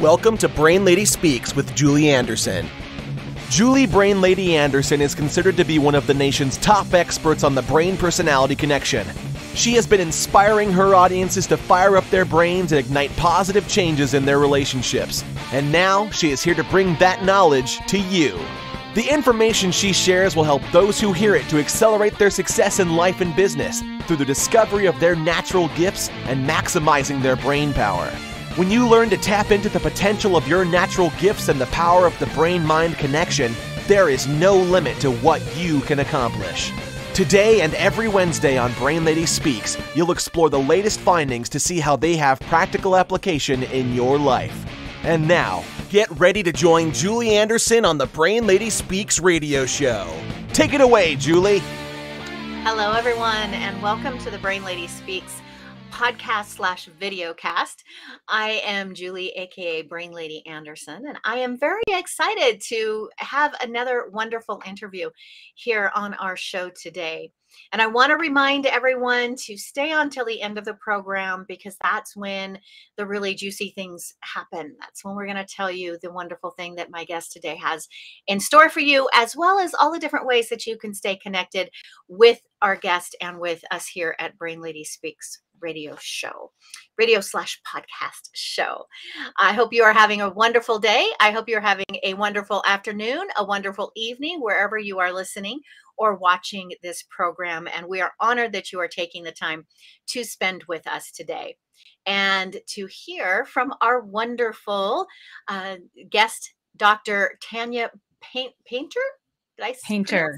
Welcome to Brain Lady Speaks with Julie Anderson. Julie Brain Lady Anderson is considered to be one of the nation's top experts on the brain-personality connection. She has been inspiring her audiences to fire up their brains and ignite positive changes in their relationships. And now, she is here to bring that knowledge to you. The information she shares will help those who hear it to accelerate their success in life and business through the discovery of their natural gifts and maximizing their brain power. When you learn to tap into the potential of your natural gifts and the power of the brain-mind connection, there is no limit to what you can accomplish. Today and every Wednesday on Brain Lady Speaks, you'll explore the latest findings to see how they have practical application in your life. And now, get ready to join Julie Anderson on the Brain Lady Speaks radio show. Take it away, Julie. Hello, everyone, and welcome to the Brain Lady Speaks podcast/videocast. I am Julie, aka Brain Lady Anderson, and I am very excited to have another wonderful interview here on our show today. And I want to remind everyone to stay on till the end of the program, because that's when the really juicy things happen. That's when we're going to tell you the wonderful thing that my guest today has in store for you, as well as all the different ways that you can stay connected with our guest and with us here at Brain Lady Speaks radio/podcast show. I hope you are having a wonderful day. I hope you're having a wonderful afternoon, a wonderful evening, wherever you are listening or watching this program. And we are honored that you are taking the time to spend with us today and to hear from our wonderful guest, Dr. Tanya Paynter. Did I say Paynter?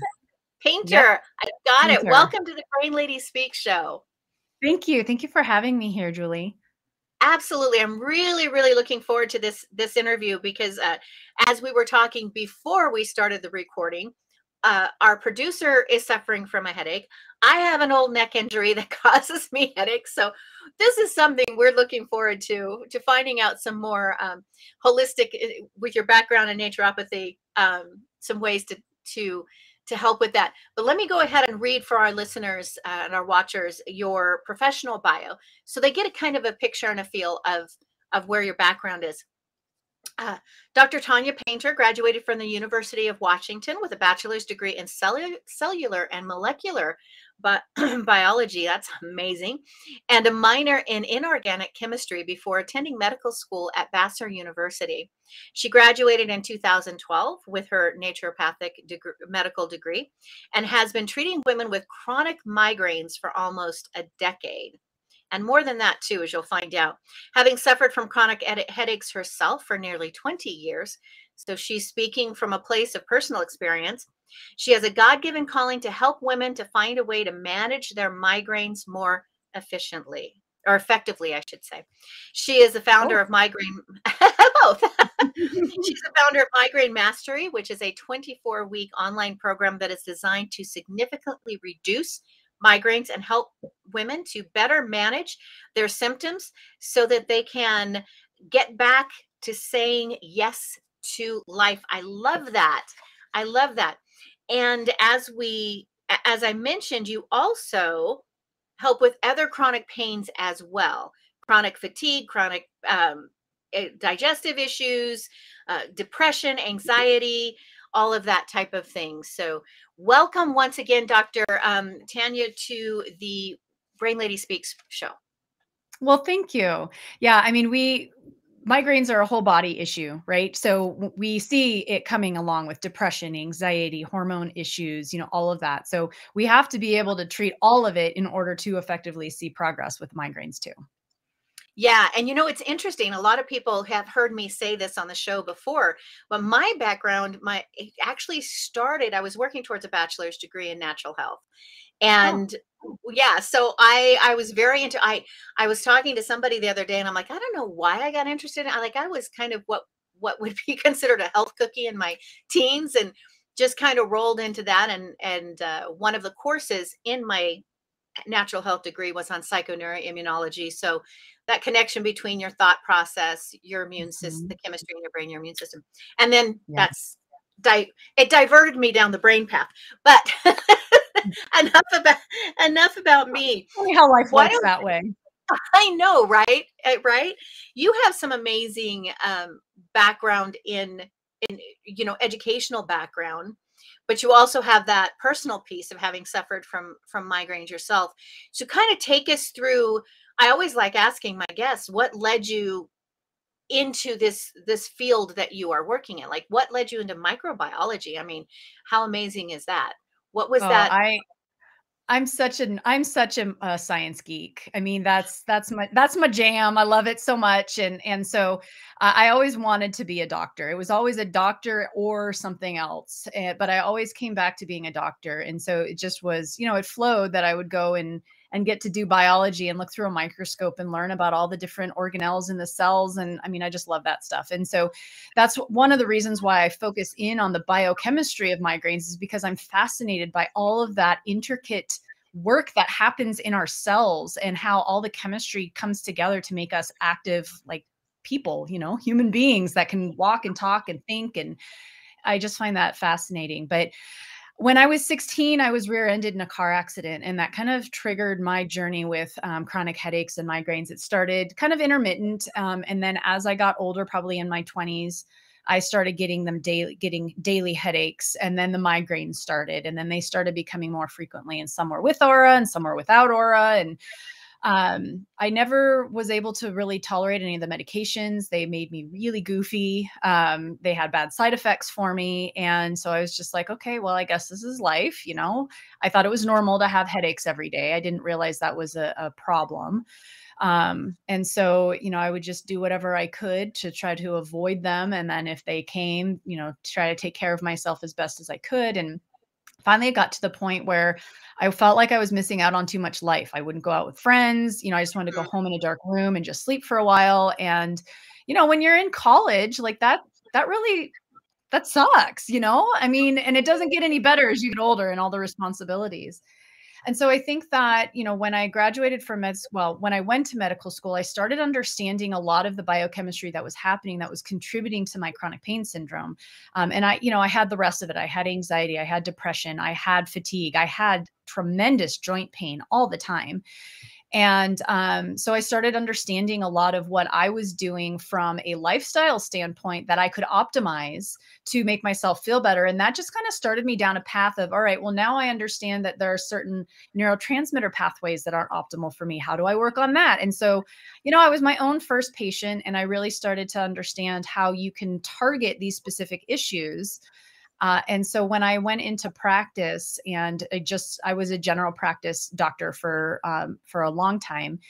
Paynter. Yep. I got Paynter. It. Welcome to the Brain Lady Speak Show. Thank you. Thank you for having me here, Julie. Absolutely. I'm really, really looking forward to this interview, because as we were talking before we started the recording, our producer is suffering from a headache. I have an old neck injury that causes me headaches. So this is something we're looking forward to finding out some more holistic, with your background in naturopathy, some ways to help with that. But let me go ahead and read for our listeners and our watchers your professional bio, so they get a kind of a picture and a feel of where your background is. Dr. Tanya Paynter graduated from the University of Washington with a bachelor's degree in cellular and molecular biology. That's amazing. And a minor in inorganic chemistry before attending medical school at Vassar University. She graduated in 2012 with her naturopathic medical degree and has been treating women with chronic migraines for almost a decade. And more than that, too, as you'll find out, having suffered from chronic headaches herself for nearly 20 years. So she's speaking from a place of personal experience. She has a God-given calling to help women to find a way to manage their migraines more efficiently, or effectively, I should say. She is the founder of Migraine, both. She's the founder of Migraine Mastery, which is a 24-week online program that is designed to significantly reduce migraines and help women to better manage their symptoms so that they can get back to saying yes to life. I love that. I love that. And as I mentioned, you also help with other chronic pains as well. Chronic fatigue, chronic digestive issues, depression, anxiety, all of that type of thing. So welcome once again, Dr. Tanya, to the Brain Lady Speaks show. Well, thank you. Yeah, I mean, migraines are a whole body issue, right? So we see it coming along with depression, anxiety, hormone issues, you know, all of that. So we have to be able to treat all of it in order to effectively see progress with migraines too. Yeah. And you know, it's interesting. A lot of people have heard me say this on the show before, but my background, it actually started, I was working towards a bachelor's degree in natural health. And yeah, so I was very into, I was talking to somebody the other day and I'm like, I don't know why I got interested in it. I was kind of what would be considered a health cookie in my teens, and just kind of rolled into that. And one of the courses in my natural health degree was on psychoneuroimmunology. So that connection between your thought process, your immune system, the chemistry in your brain, your immune system. And then it diverted me down the brain path. But enough about me. Funny how life works that way. I know, right? Right? You have some amazing background in, you know, educational background, but you also have that personal piece of having suffered from migraines yourself. So kind of take us through, I always like asking my guests, what led you into this field that you are working in? Like, what led you into microbiology? I mean, how amazing is that? What was that? I'm such a science geek. I mean, that's my jam. I love it so much. And so I always wanted to be a doctor. It was always a doctor or something else, but I always came back to being a doctor. And so it just was, you know, it flowed that I would go and get to do biology and look through a microscope and learn about all the different organelles in the cells. And I mean, I just love that stuff. And so that's one of the reasons why I focus in on the biochemistry of migraines, is because I'm fascinated by all of that intricate work that happens in our cells and how all the chemistry comes together to make us active, like people, you know, human beings that can walk and talk and think. And I just find that fascinating. But when I was 16, I was rear-ended in a car accident, and that kind of triggered my journey with chronic headaches and migraines. It started kind of intermittent, and then as I got older, probably in my 20s, I started getting daily headaches, and then the migraines started, and then they started becoming more frequently, and some were with aura, and some were without aura, and I never was able to really tolerate any of the medications. They made me really goofy. They had bad side effects for me. And so I was just like, okay, well, I guess this is life. You know, I thought it was normal to have headaches every day. I didn't realize that was a problem. And so, you know, I would just do whatever I could to try to avoid them. And then if they came, you know, try to take care of myself as best as I could. And finally, I got to the point where I felt like I was missing out on too much life. I wouldn't go out with friends. You know, I just wanted to go home in a dark room and just sleep for a while. And, you know, when you're in college, like that sucks, you know? I mean, and it doesn't get any better as you get older and all the responsibilities. And so I think that, you know, when I graduated from when I went to medical school, I started understanding a lot of the biochemistry that was happening that was contributing to my chronic pain syndrome. And I, you know, I had the rest of it. I had anxiety, I had depression, I had fatigue, I had tremendous joint pain all the time. And so I started understanding a lot of what I was doing from a lifestyle standpoint that I could optimize to make myself feel better. And that just kind of started me down a path of, all right, well, now I understand that there are certain neurotransmitter pathways that aren't optimal for me. How do I work on that? And so, you know, I was my own first patient, and I really started to understand how you can target these specific issues. And so when I went into practice, and I was a general practice doctor for a long time.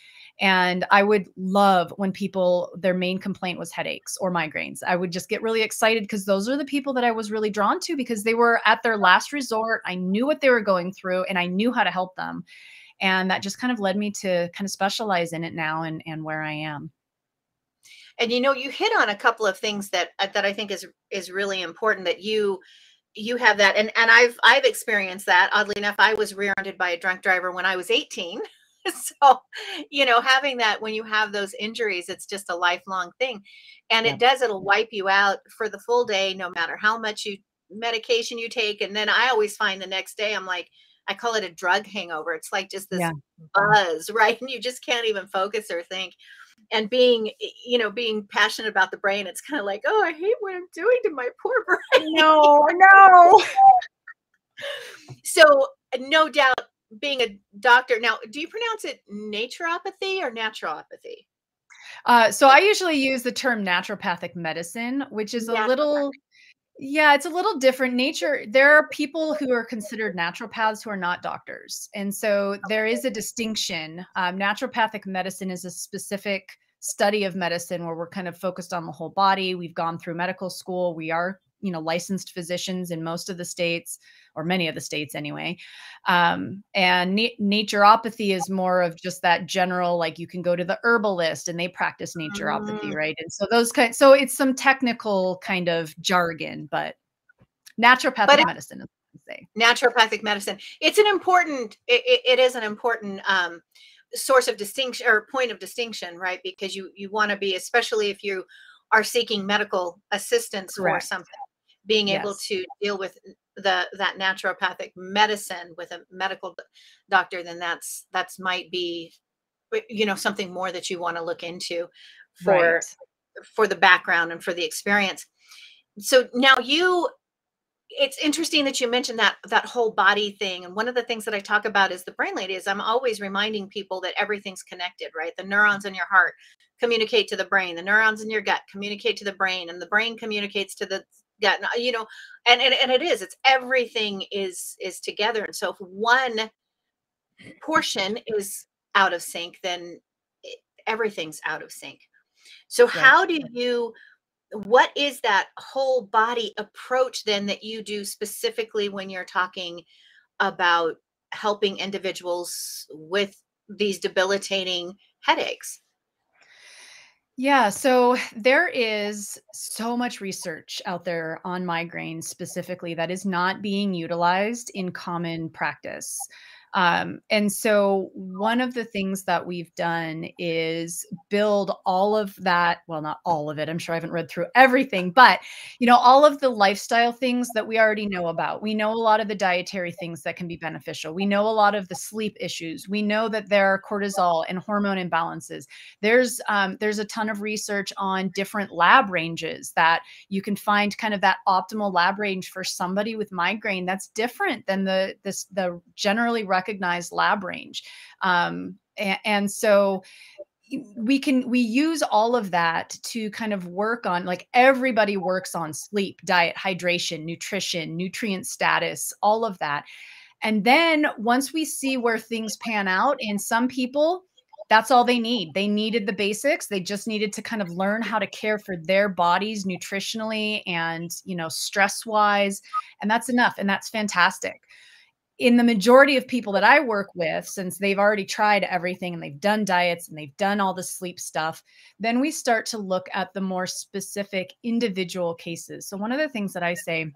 And I would love when people, their main complaint was headaches or migraines. I would just get really excited because those are the people that I was really drawn to, because they were at their last resort. I knew what they were going through and I knew how to help them. And that just kind of led me to kind of specialize in it now and where I am. And, you know, you hit on a couple of things that I think is really important, that you have that. And I've experienced that. Oddly enough, I was rear-ended by a drunk driver when I was 18. So, you know, having that, when you have those injuries, it's just a lifelong thing. And yeah, it'll wipe you out for the full day, no matter how much medication you take. And then I always find the next day, I'm like, I call it a drug hangover. It's like just this buzz, right? And you just can't even focus or think. And being passionate about the brain, it's kind of like, oh, I hate what I'm doing to my poor brain. No. So no doubt being a doctor. Now, do you pronounce it naturopathy or naturopathy? So I usually use the term naturopathic medicine, which is a little... Yeah, it's a little different. There are people who are considered naturopaths who are not doctors. And so there is a distinction. Naturopathic medicine is a specific study of medicine where we're kind of focused on the whole body. We've gone through medical school. We are, you know, licensed physicians in most of the states, or many of the states anyway. And naturopathy is more of just that general, like you can go to the herbalist and they practice naturopathy, right? And so so it's some technical kind of jargon, but naturopathic medicine is what I say. Naturopathic medicine. It's an important, it is an important source of distinction, or point of distinction, right? Because you want to be, especially if you are seeking medical assistance for something, being able to deal with that naturopathic medicine with a medical doctor, then that's might be you know, something more that you want to look into for, right, for the background and for the experience. So now you, it's interesting that you mentioned that whole body thing. And one of the things that I talk about is the Brain Lady is I'm always reminding people that everything's connected, right? The neurons in your heart communicate to the brain, the neurons in your gut communicate to the brain, and the brain communicates to the gut, you know, and it is, it's everything is together. And so if one portion is out of sync, then everything's out of sync. So how do you, what is that whole body approach then that you do specifically when you're talking about helping individuals with these debilitating headaches? Yeah, so there is so much research out there on migraines specifically that is not being utilized in common practice. And so one of the things that we've done is build all of that, well, not all of it, I'm sure I haven't read through everything, but, you know, all of the lifestyle things that we already know about. We know a lot of the dietary things that can be beneficial. We know a lot of the sleep issues. We know that there are cortisol and hormone imbalances. There's a ton of research on different lab ranges that you can find kind of that optimal lab range for somebody with migraine that's different than the generally recognized lab range. And so we use all of that to kind of work on, like, everybody works on sleep, diet, hydration, nutrition, nutrient status, all of that. And then once we see where things pan out, in some people, that's all they need. They needed the basics. They just needed to kind of learn how to care for their bodies nutritionally and, you know, stress wise, and that's enough. And that's fantastic. In the majority of people that I work with, since they've already tried everything and they've done diets and they've done all the sleep stuff, then we start to look at the more specific individual cases. So one of the things that I say,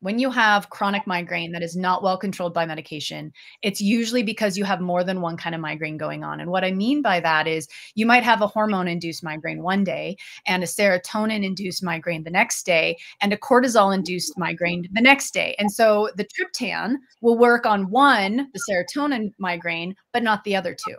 when you have chronic migraine that is not well controlled by medication, it's usually because you have more than one kind of migraine going on. And what I mean by that is you might have a hormone-induced migraine one day and a serotonin-induced migraine the next day and a cortisol-induced migraine the next day. And so the triptan will work on one, the serotonin migraine, but not the other two.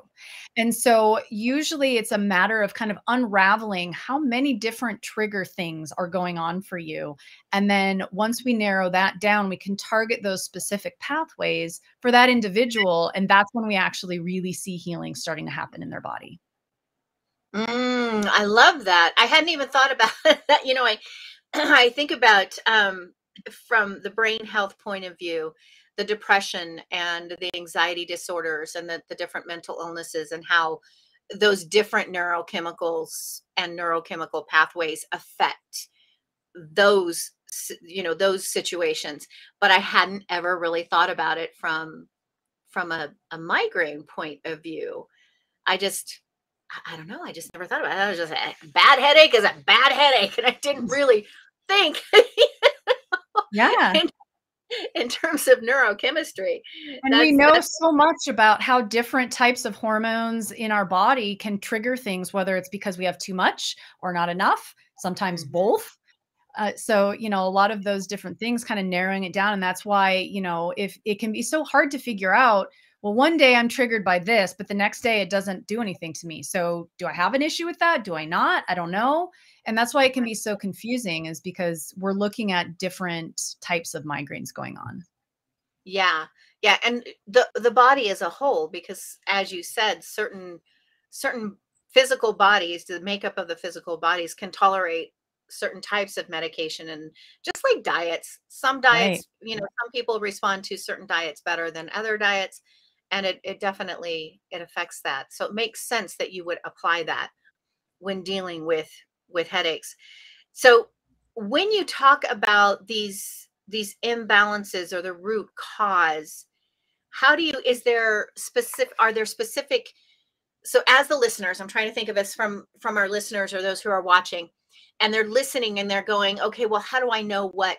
And so usually it's a matter of kind of unraveling how many different trigger things are going on for you. And then once we narrow that down, we can target those specific pathways for that individual. And that's when we actually really see healing starting to happen in their body. I love that. I hadn't even thought about that. You know, I think about from the brain health point of view, the depression and the anxiety disorders and the different mental illnesses and how those different neurochemicals and neurochemical pathways affect those, you know, those situations. But I hadn't ever really thought about it from a migraine point of view. I don't know. I just never thought about it. I was just, a bad headache is a bad headache. And I didn't really think. Yeah. In terms of neurochemistry. And we know so much about how different types of hormones in our body can trigger things, whether it's because we have too much or not enough, sometimes both. So, you know, a lot of those different things, kind of narrowing it down. And that's why, you know, if it can be so hard to figure out, well, one day I'm triggered by this, but the next day it doesn't do anything to me. So do I have an issue with that? Do I not? I don't know. And that's why it can be so confusing, is because we're looking at different types of migraines going on. Yeah. Yeah. And the body as a whole, because as you said, certain physical bodies, the makeup of the physical bodies can tolerate certain types of medication. And just like diets, some diets, right, you know, some people respond to certain diets better than other diets. And it definitely, it affects that. So it makes sense that you would apply that when dealing with headaches. So when you talk about these imbalances or the root cause, how do you, are there specific, so as the listeners, I'm trying to think of us from our listeners or those who are watching and they're listening and they're going, okay, well, how do I know what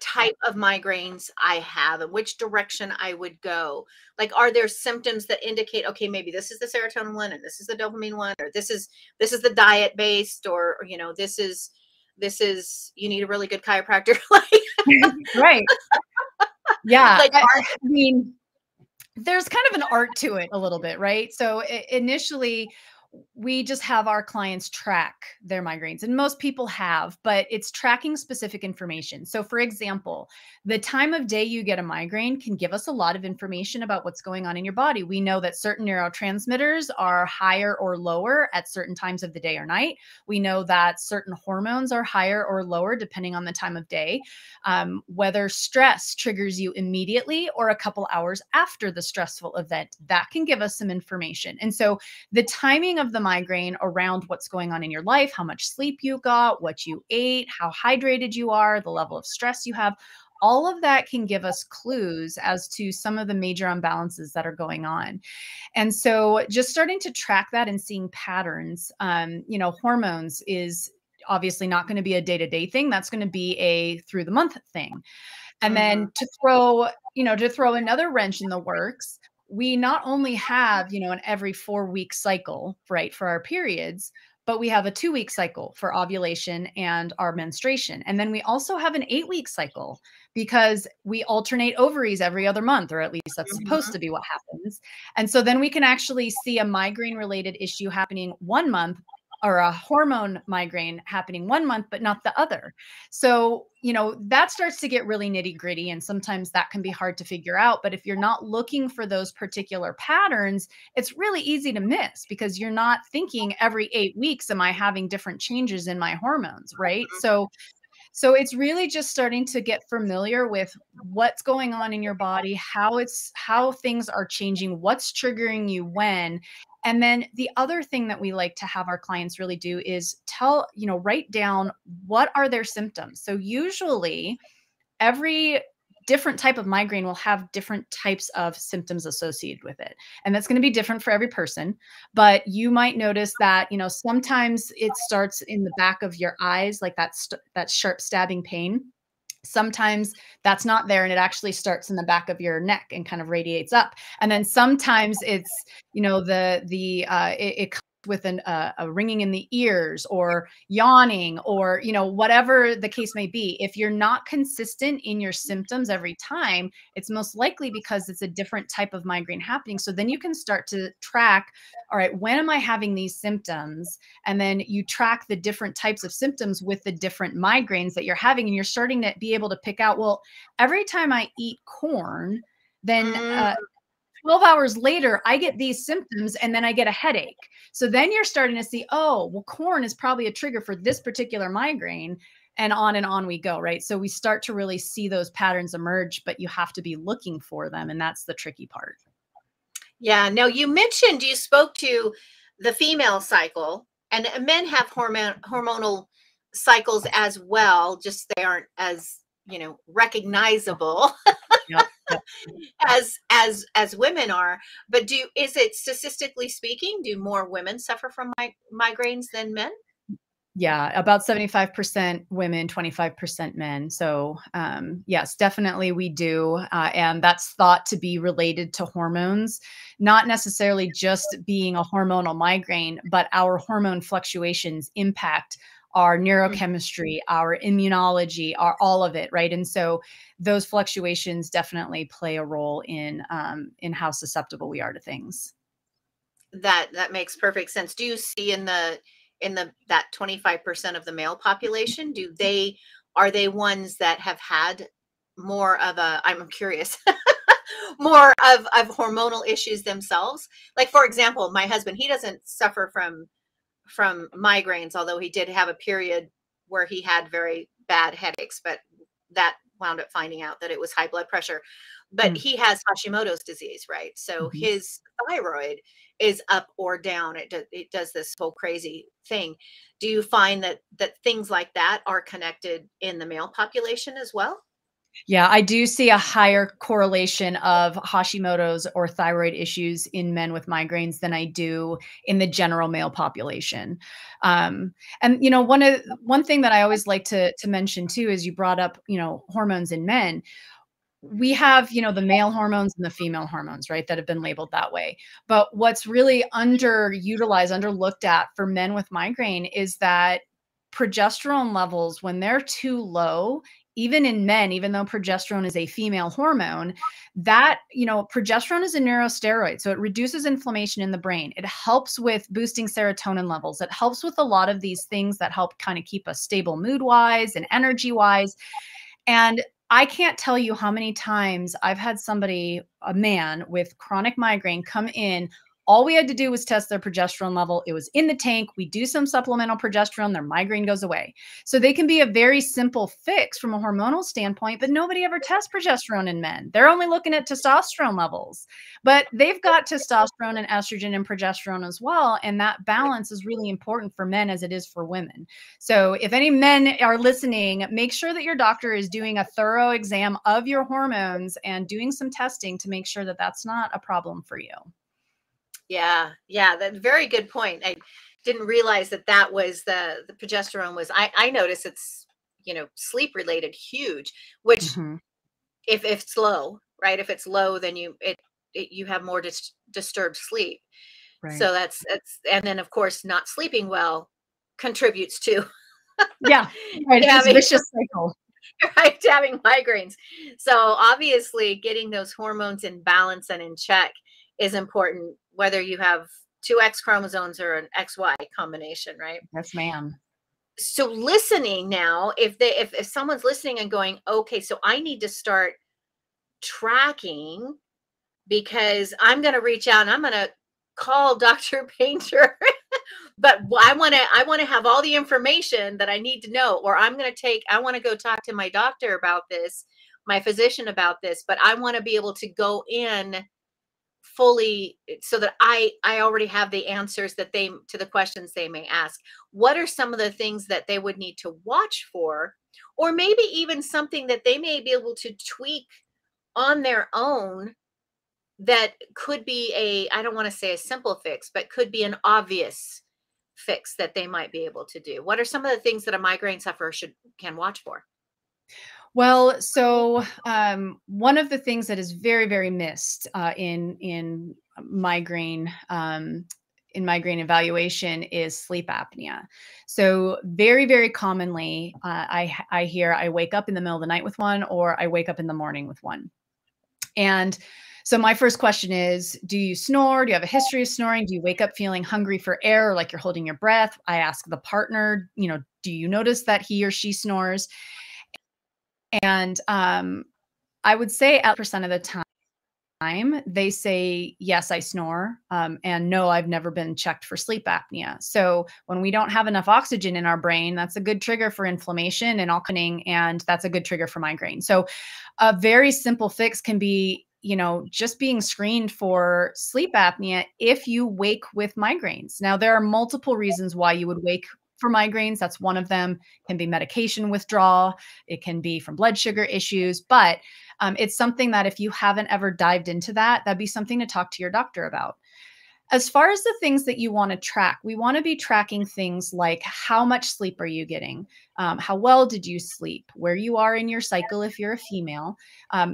type of migraines I have and which direction I would go? Like, are there symptoms that indicate, okay, maybe this is the serotonin one and this is the dopamine one, or this is the diet based, or, you know, this is, you need a really good chiropractor. Right. Yeah. Like, I mean, there's kind of an art to it a little bit, right? So initially, we just have our clients track their migraines, and most people have, but it's tracking specific information. So for example, the time of day you get a migraine can give us a lot of information about what's going on in your body. We know that certain neurotransmitters are higher or lower at certain times of the day or night. We know that certain hormones are higher or lower depending on the time of day, whether stress triggers you immediately or a couple hours after the stressful event. That can give us some information. And so the timing of the migraine around what's going on in your life, how much sleep you got, what you ate, how hydrated you are, the level of stress you have, all of that can give us clues as to some of the major imbalances that are going on. And so just starting to track that and seeing patterns, you know, hormones is obviously not going to be a day-to-day thing. That's going to be a through the month thing. And then to throw, you know, to throw another wrench in the works, we not only have, you know, an every 4-week cycle, right, for our periods, but we have a 2-week cycle for ovulation and our menstruation. And then we also have an 8-week cycle because we alternate ovaries every other month, or at least that's supposed to be what happens. And so then we can actually see a migraine related issue happening one month, or a hormone migraine happening one month, but not the other. So, you know, that starts to get really nitty gritty. And sometimes that can be hard to figure out. But if you're not looking for those particular patterns, it's really easy to miss because you're not thinking every 8 weeks, am I having different changes in my hormones, right? So it's really just starting to get familiar with what's going on in your body, how things are changing, what's triggering you when. And then the other thing that we like to have our clients really do is tell, you know, write down what are their symptoms. So usually every different type of migraine will have different types of symptoms associated with it. And that's going to be different for every person, but you might notice that, you know, sometimes it starts in the back of your eyes, like that sharp stabbing pain. Sometimes that's not there and it actually starts in the back of your neck and kind of radiates up. And then sometimes it's, you know, it comes with a ringing in the ears or yawning or, you know, whatever the case may be. If you're not consistent in your symptoms every time, it's most likely because it's a different type of migraine happening. So then you can start to track, all right, when am I having these symptoms? And then you track the different types of symptoms with the different migraines that you're having. And you're starting to be able to pick out, well, every time I eat corn, then 12 hours later, I get these symptoms and then I get a headache. So then you're starting to see, oh, well, corn is probably a trigger for this particular migraine, and on we go, right? So we start to really see those patterns emerge, but you have to be looking for them. And that's the tricky part. Yeah. Now you mentioned you spoke to the female cycle, and men have hormonal cycles as well, just they aren't as, you know, recognizable. Yep. as women are, but is it statistically speaking, do more women suffer from migraines than men? Yeah, about 75% women, 25% men. So yes, definitely we do. And that's thought to be related to hormones, not necessarily just being a hormonal migraine, but our hormone fluctuations impact our neurochemistry, our immunology, our all of it, right? And so those fluctuations definitely play a role in how susceptible we are to things. That makes perfect sense. Do you see in that 25% of the male population, are they ones that have had more of a, I'm curious, more of hormonal issues themselves? Like for example, my husband, he doesn't suffer from migraines, although he did have a period where he had very bad headaches, but that wound up finding out that it was high blood pressure, but he has Hashimoto's disease, right? So his thyroid is up or down. It does this whole crazy thing. Do you find that things like that are connected in the male population as well? Yeah, I do see a higher correlation of Hashimoto's or thyroid issues in men with migraines than I do in the general male population. And you know, one thing that I always like to mention too is you brought up, you know, hormones in men. We have, you know, the male hormones and the female hormones, right, that have been labeled that way. But what's really underutilized, underlooked at for men with migraine is that progesterone levels, when they're too low, even in men, even though progesterone is a female hormone, that, you know, progesterone is a neurosteroid. So it reduces inflammation in the brain. It helps with boosting serotonin levels. It helps with a lot of these things that help kind of keep us stable mood-wise and energy-wise. And I can't tell you how many times I've had somebody, a man with chronic migraine, come in. All we had to do was test their progesterone level. It was in the tank. We do some supplemental progesterone. Their migraine goes away. So they can be a very simple fix from a hormonal standpoint, but nobody ever tests progesterone in men. They're only looking at testosterone levels, but they've got testosterone and estrogen and progesterone as well. And that balance is really important for men as it is for women. So if any men are listening, make sure that your doctor is doing a thorough exam of your hormones and doing some testing to make sure that that's not a problem for you. Yeah. Yeah. That's a very good point. I didn't realize that that was the progesterone was, I notice it's, you know, sleep related huge, which if it's low, right. If it's low, then you have more disturbed sleep. Right. So that's, and then of course, not sleeping well contributes to yeah, right. It's a vicious cycle. Right. Having migraines. So obviously getting those hormones in balance and in check is important, whether you have two X chromosomes or an XY combination, right? Yes, ma'am. So listening now, if someone's listening and going, okay, so I need to start tracking because I'm going to reach out and I'm going to call Dr. Paynter, but I want to have all the information that I need to know, or I want to go talk to my doctor about this, my physician about this, but I want to be able to go in fully so that I already have the answers to the questions they may ask. What are some of the things that they would need to watch for, or maybe even something that they may be able to tweak on their own that could be I don't want to say a simple fix, but could be an obvious fix that they might be able to do? What are some of the things that a migraine sufferer can watch for? Well, so one of the things that is very, very missed in migraine evaluation is sleep apnea. So very, very commonly, I hear I wake up in the middle of the night with one, or I wake up in the morning with one. And so my first question is, do you snore? Do you have a history of snoring? Do you wake up feeling hungry for air, or like you're holding your breath? I ask the partner, you know, do you notice that he or she snores? And I would say 80% of the time they say, yes, I snore, and no, I've never been checked for sleep apnea. So when we don't have enough oxygen in our brain, that's a good trigger for inflammation and alkaning, and that's a good trigger for migraine. So a very simple fix can be, you know, just being screened for sleep apnea if you wake with migraines. Now, there are multiple reasons why you would wake for migraines. That's one of them. It can be medication withdrawal. It can be from blood sugar issues, but it's something that if you haven't ever dived into that'd be something to talk to your doctor about. As far as the things that you want to track, we want to be tracking things like how much sleep are you getting? How well did you sleep? Where you are in your cycle if you're a female?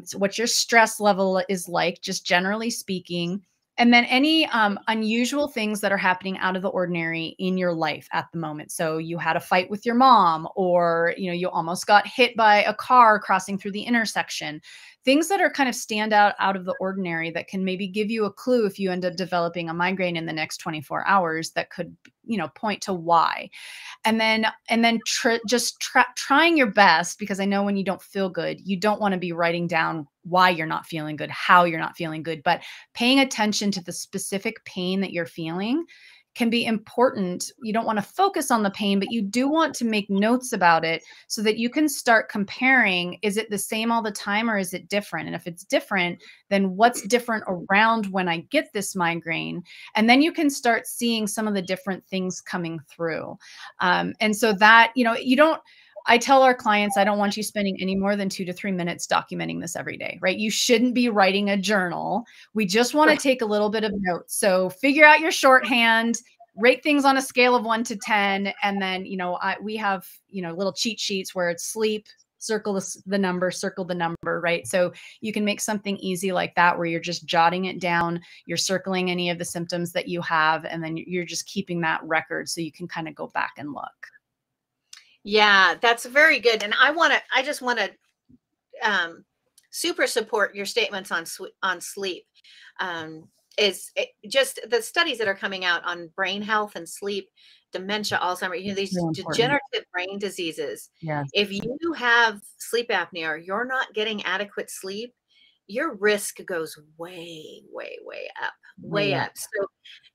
So what your stress level is like, just generally speaking. And then any unusual things that are happening out of the ordinary in your life at the moment. So you had a fight with your mom, or, you know, you almost got hit by a car crossing through the intersection. Things that are kind of stand out of the ordinary that can maybe give you a clue if you end up developing a migraine in the next 24 hours that could, you know, point to why. And then just trying your best, because I know when you don't feel good, you don't want to be writing down why you're not feeling good, how you're not feeling good, but paying attention to the specific pain that you're feeling can be important. You don't want to focus on the pain, but you do want to make notes about it so that you can start comparing. Is it the same all the time, or is it different? And if it's different, then what's different around when I get this migraine? And then you can start seeing some of the different things coming through. And so that, you know, I tell our clients, I don't want you spending any more than 2 to 3 minutes documenting this every day, right? You shouldn't be writing a journal. We just want to take a little bit of notes. So figure out your shorthand, rate things on a scale of 1 to 10. And then, you know, we have, you know, little cheat sheets where it's sleep, circle the number, right? So you can make something easy like that, where you're just jotting it down, you're circling any of the symptoms that you have, and then you're just keeping that record so you can kind of go back and look. Yeah, that's very good. And I just want to super support your statements on sleep. Just the studies that are coming out on brain health and sleep, dementia, Alzheimer's, you know, these degenerative brain diseases. Yes. If you have sleep apnea or you're not getting adequate sleep, your risk goes way, way, way up, way up. So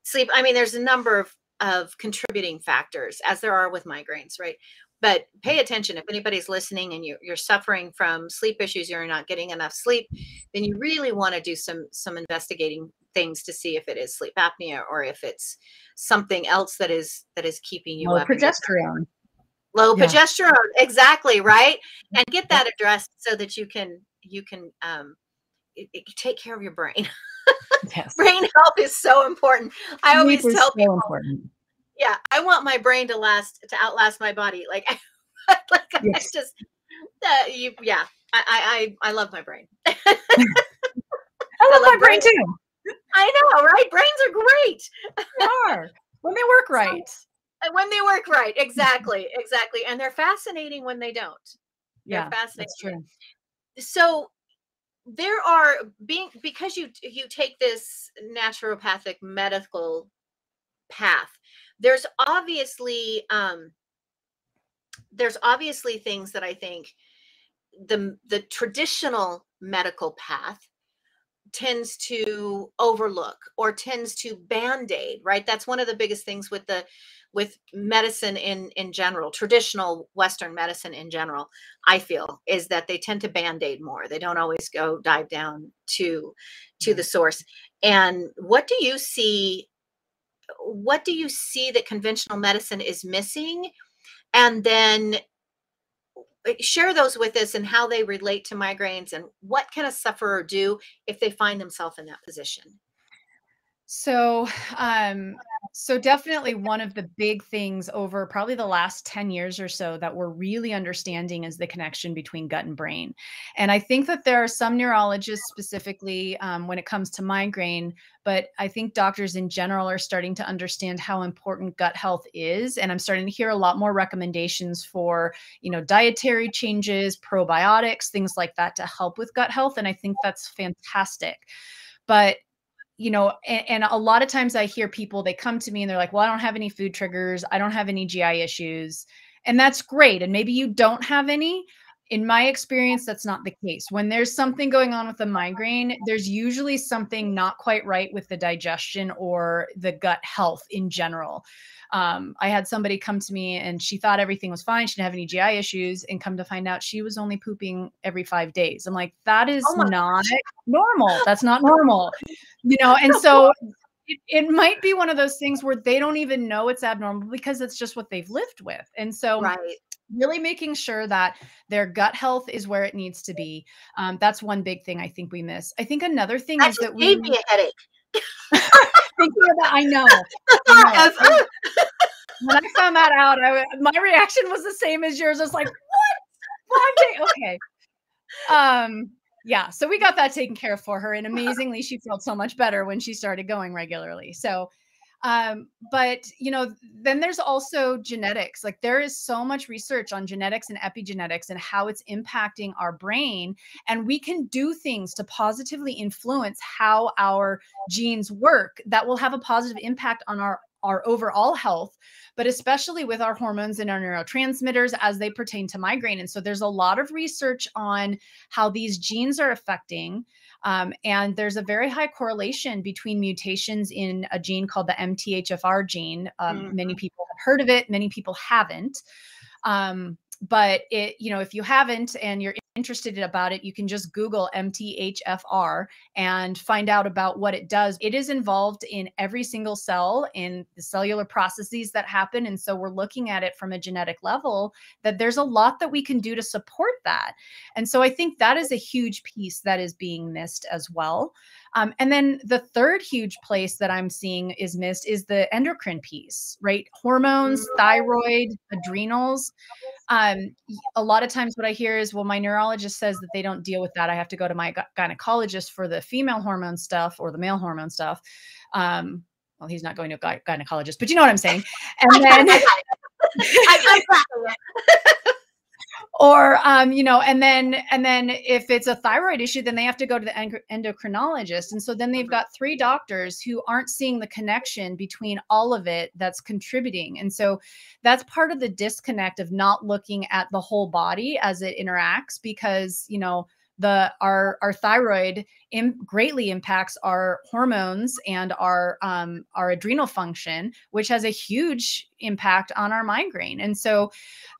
sleep, I mean, there's a number of contributing factors, as there are with migraines, right? But pay attention. If anybody's listening and you're suffering from sleep issues, you're not getting enough sleep, then you really want to do some investigating things to see if it is sleep apnea or if it's something else that is keeping you up. Progesterone. Low progesterone. Exactly. Right. And get that addressed so that you can take care of your brain. Yes. Brain health is so important. I always tell people. Important. Yeah, I want my brain to outlast my body. Like, I love my brain. I love my brain too. I know, right? Brains are great. They are, when they work right. So, when they work right, exactly, and they're fascinating when they don't. They're fascinating. That's true. So there are because you take this naturopathic medical path. There's obviously things that I think the traditional medical path tends to overlook or tends to band-aid, right? That's one of the biggest things with medicine in general, traditional Western medicine in general, I feel, is that they tend to band-aid more. They don't always go dive down to the source. And what do you see that conventional medicine is missing? And then share those with us and how they relate to migraines, and what can a sufferer do if they find themselves in that position? So definitely one of the big things over probably the last 10 years or so that we're really understanding is the connection between gut and brain. And I think that there are some neurologists specifically when it comes to migraine, but I think doctors in general are starting to understand how important gut health is. And I'm starting to hear a lot more recommendations for, you know, dietary changes, probiotics, things like that to help with gut health. And I think that's fantastic. But you know, and a lot of times I hear people, they come to me and they're like, well, I don't have any food triggers. I don't have any GI issues. And that's great. And maybe you don't have any. In my experience, that's not the case. When there's something going on with a migraine, there's usually something not quite right with the digestion or the gut health in general. I had somebody come to me and she thought everything was fine. She didn't have any GI issues, and come to find out she was only pooping every 5 days. I'm like, that is not normal. That's not normal, you know? And so it might be one of those things where they don't even know it's abnormal because it's just what they've lived with. And so really making sure that their gut health is where it needs to be. That's one big thing I think we miss. I think another thing is that we gave me a headache. I know. When I found that out, my reaction was the same as yours. I was like, what? Okay. Yeah. So we got that taken care of for her, and amazingly, she felt so much better when she started going regularly. So, but you know, then there's also genetics. Like, there is so much research on genetics and epigenetics and how it's impacting our brain. And we can do things to positively influence how our genes work that will have a positive impact on our overall health, but especially with our hormones and our neurotransmitters as they pertain to migraine. And so there's a lot of research on how these genes are affecting. And there's a very high correlation between mutations in a gene called the MTHFR gene. Many people have heard of it. Many people haven't. But it, you know, if you haven't and you're interested about it, you can just Google MTHFR and find out about what it does. It is involved in every single cell, in the cellular processes that happen. And so we're looking at it from a genetic level, that there's a lot that we can do to support that. And so I think that is a huge piece that is being missed as well. And then the third huge place that I'm seeing is missed is the endocrine piece, right? Hormones, thyroid, adrenals. A lot of times what I hear is, well, my neurologist says that they don't deal with that. I have to go to my gynecologist for the female hormone stuff or the male hormone stuff. Well, he's not going to a gynecologist, but you know what I'm saying. And then I love that. Or, you know, and then if it's a thyroid issue, then they have to go to the endocrinologist. And so then they've got three doctors who aren't seeing the connection between all of it that's contributing. And so that's part of the disconnect of not looking at the whole body as it interacts, because, you know, our thyroid greatly impacts our hormones and our adrenal function, which has a huge impact on our migraine. And so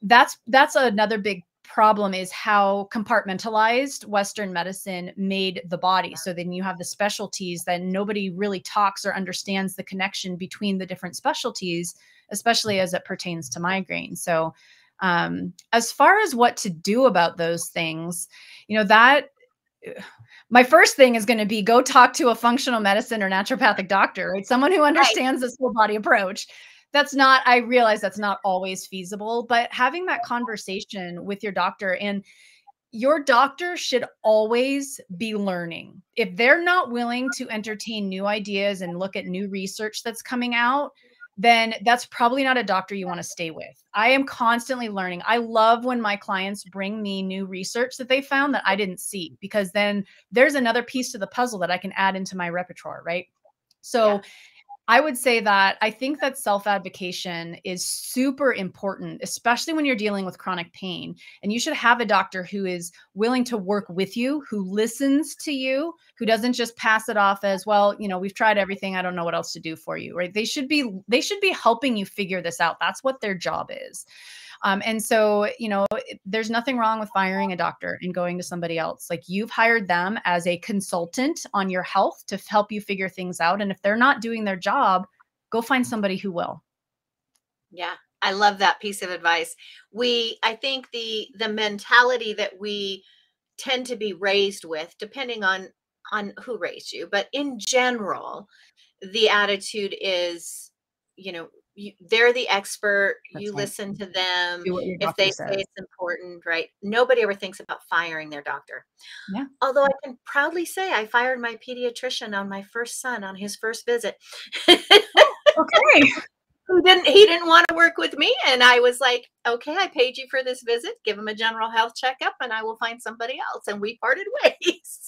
that's another big problem, is how compartmentalized Western medicine made the body. So then you have the specialties that nobody really talks or understands the connection between the different specialties, especially as it pertains to migraine. So as far as what to do about those things, you know, that my first thing is going to be go talk to a functional medicine or naturopathic doctor, right? Someone who understands this whole body approach. That's not, I realize that's not always feasible, but having that conversation with your doctor, and your doctor should always be learning. If they're not willing to entertain new ideas and look at new research that's coming out, then that's probably not a doctor you want to stay with. I am constantly learning. I love when my clients bring me new research that they found that I didn't see, because then there's another piece to the puzzle that I can add into my repertoire, right? So yeah. I would say that I think that self-advocation is super important, especially when you're dealing with chronic pain. And you should have a doctor who is willing to work with you, who listens to you, who doesn't just pass it off as, well, you know, we've tried everything, I don't know what else to do for you, right? They should be helping you figure this out. That's what their job is. And so, you know, there's nothing wrong with firing a doctor and going to somebody else. Like, you've hired them as a consultant on your health to help you figure things out. And if they're not doing their job, go find somebody who will. Yeah. I love that piece of advice. I think the mentality that we tend to be raised with, depending on who raised you, but in general, the attitude is, you know, they're the expert. That's you right. Listen to them. If they say it's important, right? Nobody ever thinks about firing their doctor. Yeah. Although I can proudly say I fired my pediatrician on my first son on his first visit. Okay. He didn't want to work with me. And I was like, okay, I paid you for this visit. Give him a general health checkup and I will find somebody else. And we parted ways.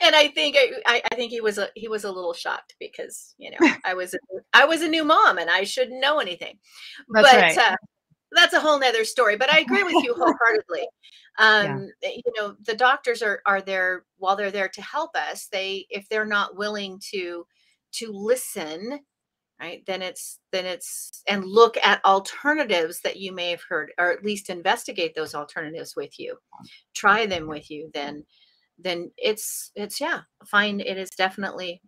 And I think I think he was a little shocked, because, you know, I was a new mom and I shouldn't know anything. That's right. That's a whole nother story. But I agree with you wholeheartedly. You know, the doctors are there while they're there to help us. If they're not willing to listen, right, then it's and look at alternatives that you may have heard, or at least investigate those alternatives with you, try them with you, then it's yeah, find it is definitely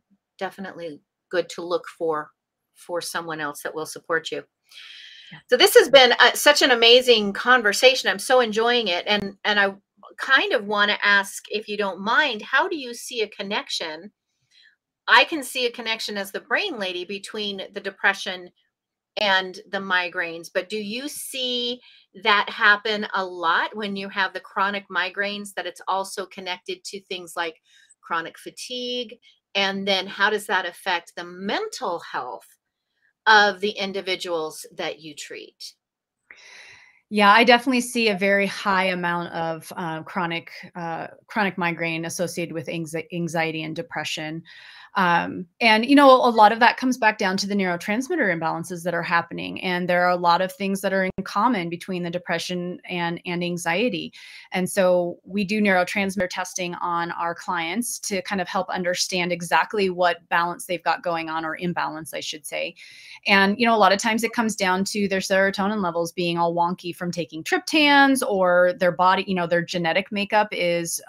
good to look for someone else that will support you. Yeah. So this has been such an amazing conversation. I'm so enjoying it. And I kind of want to ask, if you don't mind, how do you see a connection? I can see a connection as the Brain Lady between the depression and the migraines, but do you see that happen a lot when you have the chronic migraines, that it's also connected to things like chronic fatigue? And then how does that affect the mental health of the individuals that you treat? Yeah, I definitely see a very high amount of chronic migraine associated with anxiety and depression. And, you know, a lot of that comes back down to the neurotransmitter imbalances that are happening. And there are a lot of things that are in common between the depression and anxiety. And so we do neurotransmitter testing on our clients to kind of help understand exactly what balance they've got going on, or imbalance, I should say. And, you know, a lot of times it comes down to their serotonin levels being all wonky from taking triptans, or their body, you know, their genetic makeup is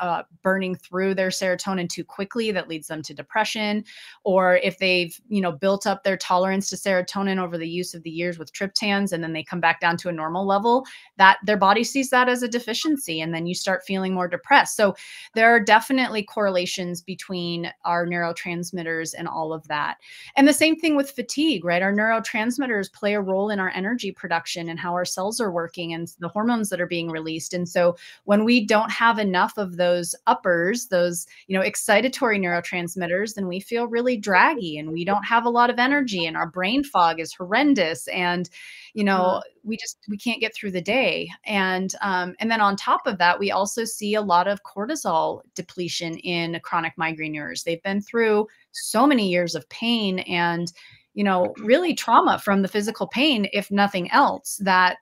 burning through their serotonin too quickly. That leads them to depression. Or if they've, you know, built up their tolerance to serotonin over the use of the years with triptans, and then they come back down to a normal level, that their body sees that as a deficiency, and then you start feeling more depressed. So there are definitely correlations between our neurotransmitters and all of that. And the same thing with fatigue, right? Our neurotransmitters play a role in our energy production and how our cells are working and the hormones that are being released. And so when we don't have enough of those uppers, those, you know, excitatory neurotransmitters, then we feel really draggy and we don't have a lot of energy and our brain fog is horrendous. And, you know, we can't get through the day. And then on top of that, we also see a lot of cortisol depletion in chronic migraineurs. They've been through so many years of pain and, you know, really trauma from the physical pain, if nothing else, that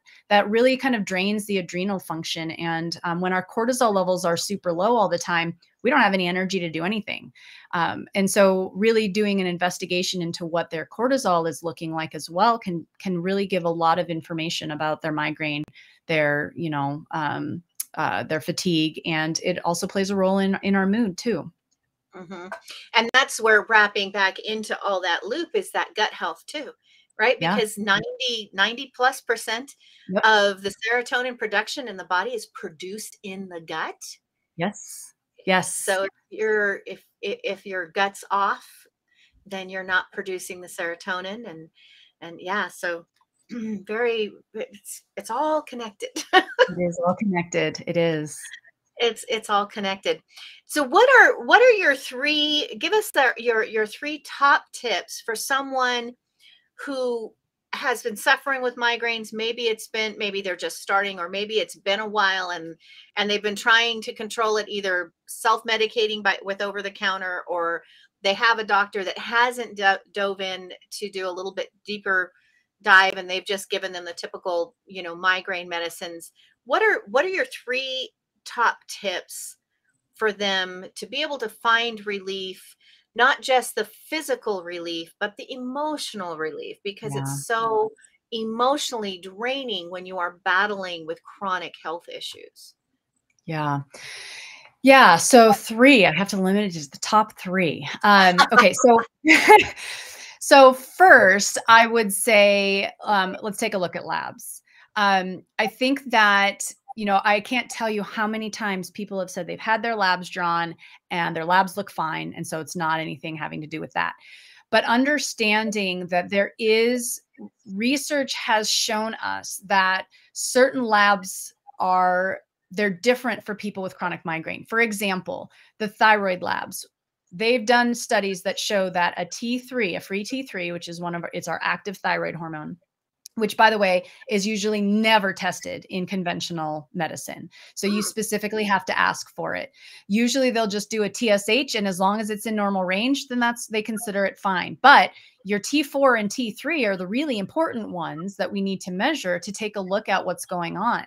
really kind of drains the adrenal function. And when our cortisol levels are super low all the time, we don't have any energy to do anything. And so really doing an investigation into what their cortisol is looking like as well can really give a lot of information about their migraine, their, you know, their fatigue. And it also plays a role in our mood too. Mm-hmm. And that's where wrapping back into all that loop is that gut health too, right? Yeah. Because 90+ percent yep. of the serotonin production in the body is produced in the gut. Yes. Yes. So if your gut's off, then you're not producing the serotonin and yeah, so it's all connected. It is all connected. It is. It's all connected. So what are your three, give us your three top tips for someone who has been suffering with migraines. Maybe they're just starting, or maybe it's been a while and they've been trying to control it, either self-medicating with over the counter, or they have a doctor that hasn't dove in to do a little bit deeper dive. And they've just given them the typical, you know, migraine medicines. What are your three top tips for them to be able to find relief, not just the physical relief, but the emotional relief, because it's so emotionally draining when you are battling with chronic health issues? Yeah. Yeah. So three, I have to limit it to the top three. Okay. So, so first I would say, let's take a look at labs. I think that, you know, I can't tell you how many times people have said they've had their labs drawn and their labs look fine. And so it's not anything having to do with that. But understanding that there is research has shown us that certain labs they're different for people with chronic migraine. For example, the thyroid labs. They've done studies that show that a free T3, which is it's our active thyroid hormone, which, by the way, is usually never tested in conventional medicine. So you specifically have to ask for it. Usually they'll just do a TSH, and as long as it's in normal range, then they consider it fine. But your T4 and T3 are the really important ones that we need to measure to take a look at what's going on.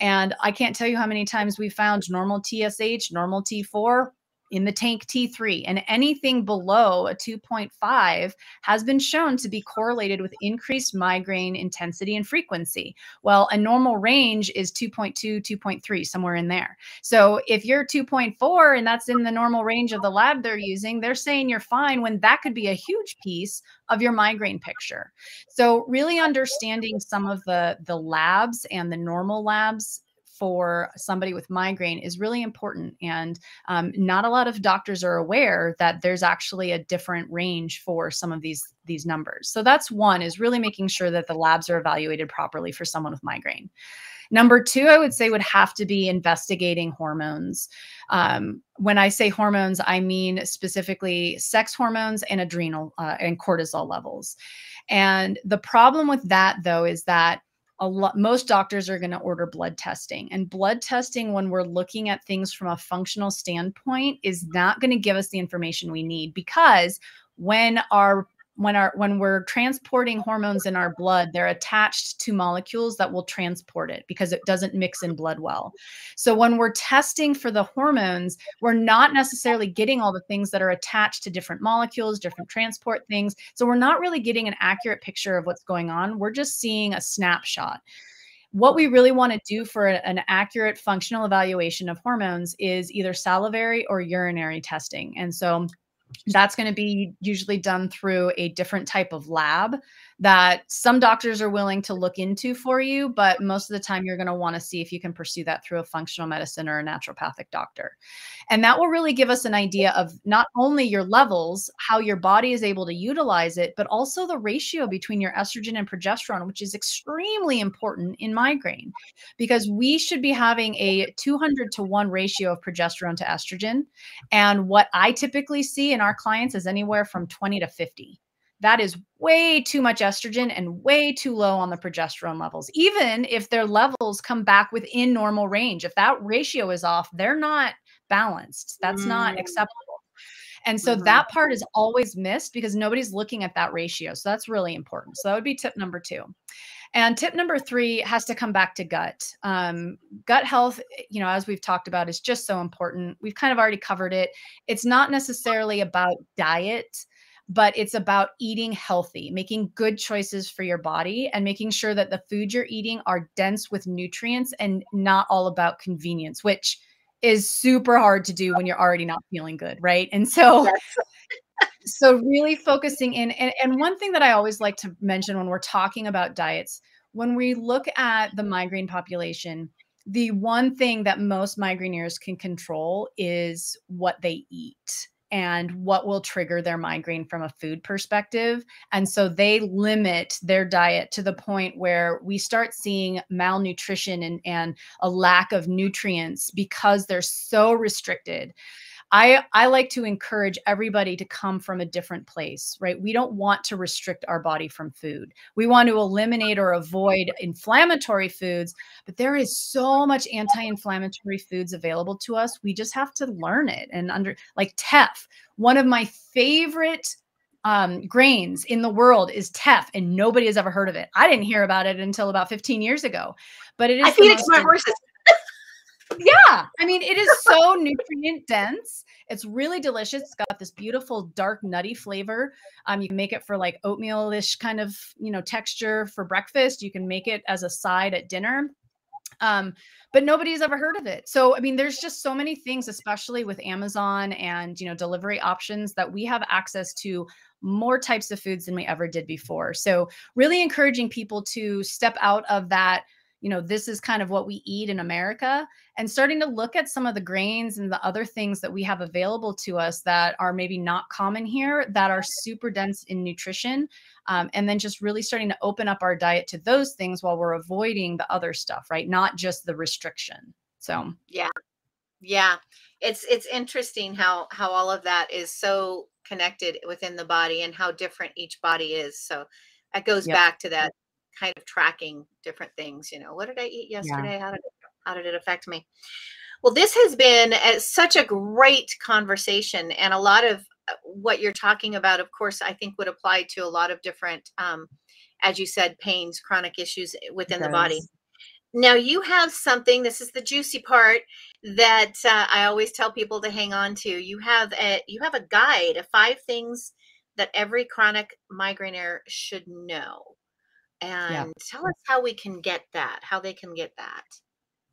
And I can't tell you how many times we found normal TSH, normal T4, in the tank T3, and anything below a 2.5 has been shown to be correlated with increased migraine intensity and frequency. Well, a normal range is 2.2, 2.3, somewhere in there. So if you're 2.4 and that's in the normal range of the lab they're using, they're saying you're fine, when that could be a huge piece of your migraine picture. So really understanding some of the labs and the normal labs for somebody with migraine is really important. And not a lot of doctors are aware that there's actually a different range for some of these numbers. So that's one, is really making sure that the labs are evaluated properly for someone with migraine. Number two, I would say, would have to be investigating hormones. When I say hormones, I mean specifically sex hormones and adrenal and cortisol levels. And the problem with that, though, is that most doctors are going to order blood testing, and blood testing, when we're looking at things from a functional standpoint, is not going to give us the information we need, because when we're transporting hormones in our blood, they're attached to molecules that will transport it, because it doesn't mix in blood well. So when we're testing for the hormones, we're not necessarily getting all the things that are attached to different molecules, different transport things. So we're not really getting an accurate picture of what's going on. We're just seeing a snapshot. What we really want to do for an accurate functional evaluation of hormones is either salivary or urinary testing. And so that's going to be usually done through a different type of lab that some doctors are willing to look into for you, but most of the time you're going to want to see if you can pursue that through a functional medicine or a naturopathic doctor. And that will really give us an idea of not only your levels, how your body is able to utilize it, but also the ratio between your estrogen and progesterone, which is extremely important in migraine, because we should be having a 200-to-1 ratio of progesterone to estrogen. And what I typically see in our clients is anywhere from 20 to 50. That is way too much estrogen and way too low on the progesterone levels. Even if their levels come back within normal range, if that ratio is off, they're not balanced. That's not acceptable. And so that part is always missed because nobody's looking at that ratio. So that's really important. So that would be tip number 2. And tip number 3 has to come back to gut. Gut health, you know, as we've talked about, is just so important. We've kind of already covered it. It's not necessarily about diet, but it's about eating healthy, making good choices for your body and making sure that the food you're eating are dense with nutrients and not all about convenience, which is super hard to do when you're already not feeling good, right? And so, so really focusing in, and one thing that I always like to mention when we're talking about diets, when we look at the migraine population, the one thing that most migraineurs can control is what they eat and what will trigger their migraine from a food perspective. And so they limit their diet to the point where we start seeing malnutrition and a lack of nutrients because they're so restricted. I like to encourage everybody to come from a different place, right? We don't want to restrict our body from food. We want to eliminate or avoid inflammatory foods, but there is so much anti-inflammatory foods available to us. We just have to learn it and under, like teff. One of my favorite grains in the world is teff, and nobody has ever heard of it. I didn't hear about it until about 15 years ago, but it is. I feed it to my horses. Yeah. I mean, it is so nutrient dense. It's really delicious. It's got this beautiful dark nutty flavor. You can make it for like oatmeal-ish kind of, you know, texture for breakfast. You can make it as a side at dinner. But nobody's ever heard of it. So, I mean, there's just so many things, especially with Amazon and, you know, delivery options, that we have access to more types of foods than we ever did before. So really encouraging people to step out of that, you know, this is kind of what we eat in America, and starting to look at some of the grains and the other things that we have available to us that are maybe not common here, that are super dense in nutrition. And then just really starting to open up our diet to those things while we're avoiding the other stuff, right? Not just the restriction. So, yeah. Yeah. It's interesting how all of that is so connected within the body and how different each body is. So that goes back to that kind of tracking different things, you know, what did I eat yesterday? Yeah. How did it affect me? Well, this has been such a great conversation, and a lot of what you're talking about, of course, I think would apply to a lot of different, as you said, pains, chronic issues within the body. Now you have something, this is the juicy part that I always tell people to hang on to. You have a guide of 5 things that every chronic migraineur should know. And tell us how we can get that, how they can get that.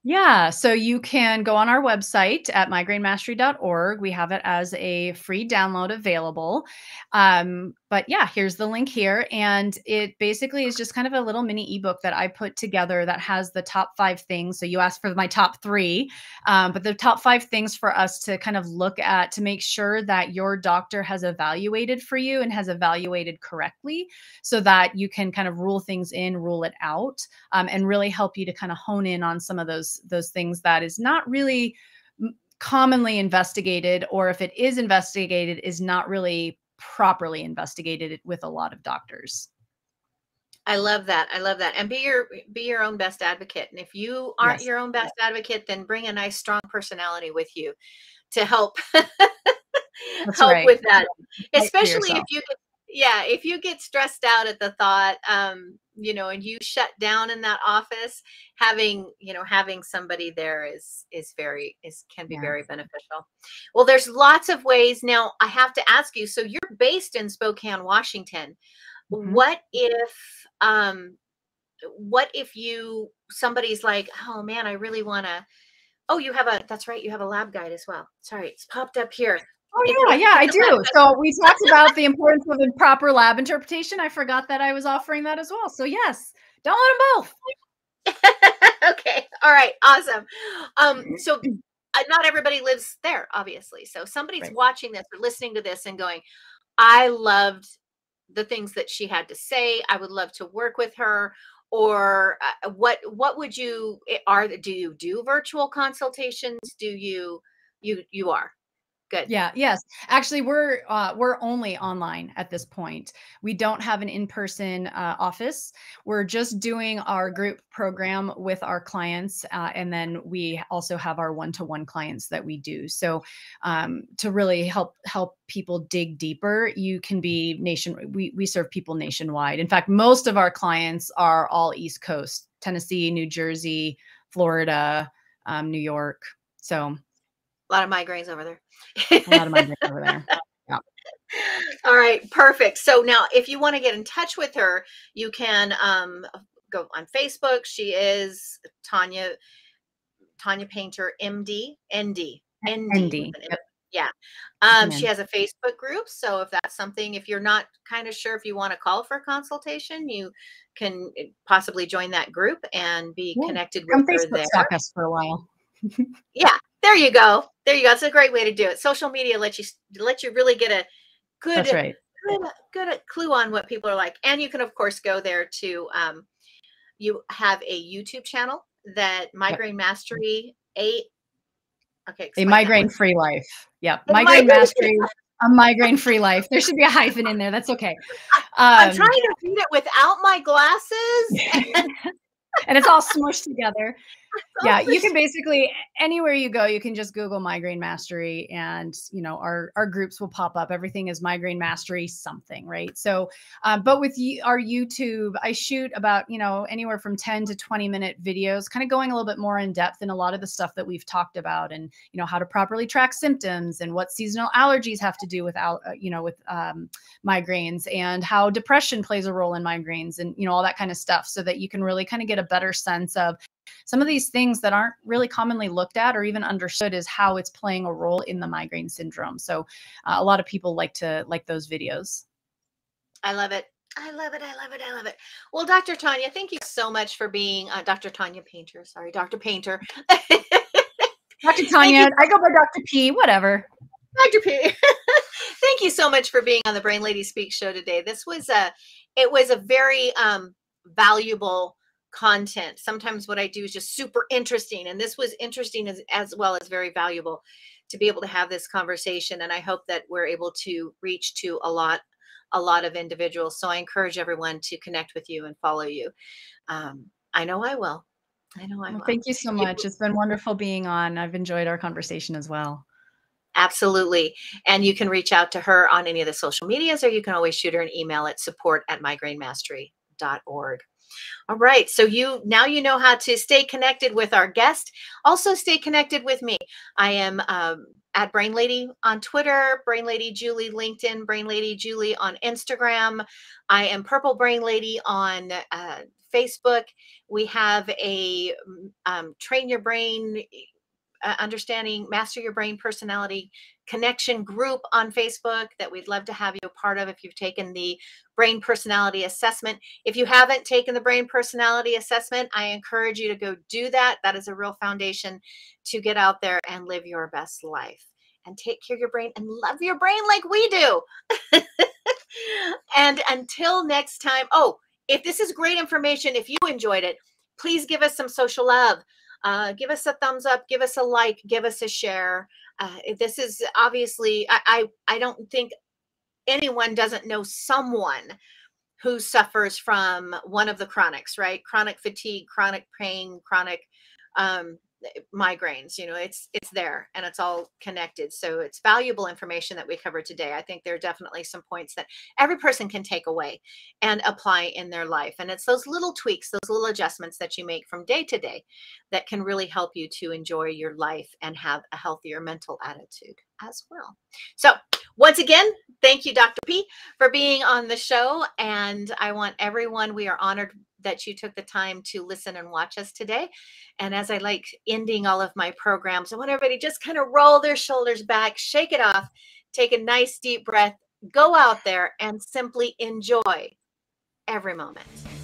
Yeah. So you can go on our website at MigraineMastery.org. We have it as a free download available. But yeah, here's the link here. And it basically is just kind of a little mini ebook that I put together that has the top 5 things. So you asked for my top 3, but the top 5 things for us to kind of look at to make sure that your doctor has evaluated for you and has evaluated correctly, so that you can kind of rule things in, rule it out, and really help you to kind of hone in on some of those things that is not really commonly investigated, or if it is investigated, is not really properly investigated with a lot of doctors. I love that. I love that. And be your own best advocate. And if you aren't your own best advocate, then bring a nice, strong personality with you to help, with that. Especially if you can. Yeah. If you get stressed out at the thought, you know, and you shut down in that office, having somebody there can be very beneficial. Well, there's lots of ways. Now I have to ask you, so you're based in Spokane, Washington. Mm-hmm. What if somebody's like, oh man, I really want to, you have a lab guide as well. Sorry. It's popped up here. Oh, yeah, yeah, I do. So we talked about the importance of improper lab interpretation. I forgot that I was offering that as well. So yes, don't let them both. Okay. All right. Awesome. So not everybody lives there, obviously. So somebody's watching this or listening to this and going, I loved the things that she had to say. I would love to work with her. Or what would you, do you do virtual consultations? Do you, you are. Good. Yeah. Yes. Actually, we're only online at this point. We don't have an in-person office. We're just doing our group program with our clients. And then we also have our one-to-one clients that we do. So to really help people dig deeper, you can be we serve people nationwide. In fact, most of our clients are all East Coast, Tennessee, New Jersey, Florida, New York. So a lot of migraines over there. A lot of migraines over there. Yeah. All right. Perfect. So now if you want to get in touch with her, you can go on Facebook. She is Tanya Paynter, MD, ND. ND. Yep. Yeah. She has a Facebook group. So if that's something, if you're not kind of sure if you want to call for a consultation, you can possibly join that group and be connected with her there. Stalk us for a while. Yeah. There you go. There you go. It's a great way to do it. Social media lets you really get a good, good clue on what people are like. And you can, of course, go there to, you have a YouTube channel that Migraine Mastery, a migraine-free life. Yep. Migraine Mastery, a migraine-free life. There should be a hyphen in there. That's okay. I'm trying to read it without my glasses. And it's all smushed together. Yeah, you can basically, anywhere you go, you can just Google Migraine Mastery and, you know, our groups will pop up. Everything is Migraine Mastery something, right? So, but with our YouTube, I shoot about, you know, anywhere from 10 to 20-minute videos, kind of going a little bit more in depth in a lot of the stuff that we've talked about and, you know, how to properly track symptoms and what seasonal allergies have to do with migraines and how depression plays a role in migraines and, you know, all that kind of stuff so that you can really kind of get a better sense of some of these things that aren't really commonly looked at or even understood is how it's playing a role in the migraine syndrome. So a lot of people like those videos. I love it. I love it. I love it. I love it. Well, Dr. Tanya, thank you so much for being Dr. Tanya Paynter. Sorry, Dr. Paynter. Dr. Tanya, I go by Dr. P, whatever. Dr. P. Thank you so much for being on the Brain Lady Speaks show today. This was a very valuable content. Sometimes what I do is just super interesting. And this was interesting as well as very valuable to be able to have this conversation. And I hope that we're able to reach to a lot of individuals. So I encourage everyone to connect with you and follow you. I know I will. I know I will. Well, thank you so much. It's been wonderful being on. I've enjoyed our conversation as well. Absolutely. And you can reach out to her on any of the social medias, or you can always shoot her an email at support@migrainemastery.org. All right. So now you know how to stay connected with our guest. Also stay connected with me. I am at Brain Lady on Twitter, Brain Lady Julie LinkedIn, Brain Lady Julie on Instagram. I am Purple Brain Lady on Facebook. We have a Train Your Brain, Understanding, Master Your Brain Personality Connection group on Facebook that we'd love to have you a part of if you've taken the Brain Personality Assessment. If you haven't taken the Brain Personality Assessment, I encourage you to go do that. That is a real foundation to get out there and live your best life and take care of your brain and love your brain like we do. And until next time, oh, if this is great information, if you enjoyed it, please give us some social love. Give us a thumbs up, give us a like, give us a share. This is obviously, I don't think anyone doesn't know someone who suffers from one of the chronics, right? Chronic fatigue, chronic pain, chronic migraines, you know, it's there and it's all connected. So it's valuable information that we covered today. I think there are definitely some points that every person can take away and apply in their life. And it's those little tweaks, those little adjustments that you make from day to day that can really help you to enjoy your life and have a healthier mental attitude as well. So once again, thank you, Dr. P, for being on the show. And I want everyone, we are honored that you took the time to listen and watch us today. And as I like ending all of my programs, I want everybody to just kind of roll their shoulders back, shake it off, take a nice deep breath, go out there and simply enjoy every moment.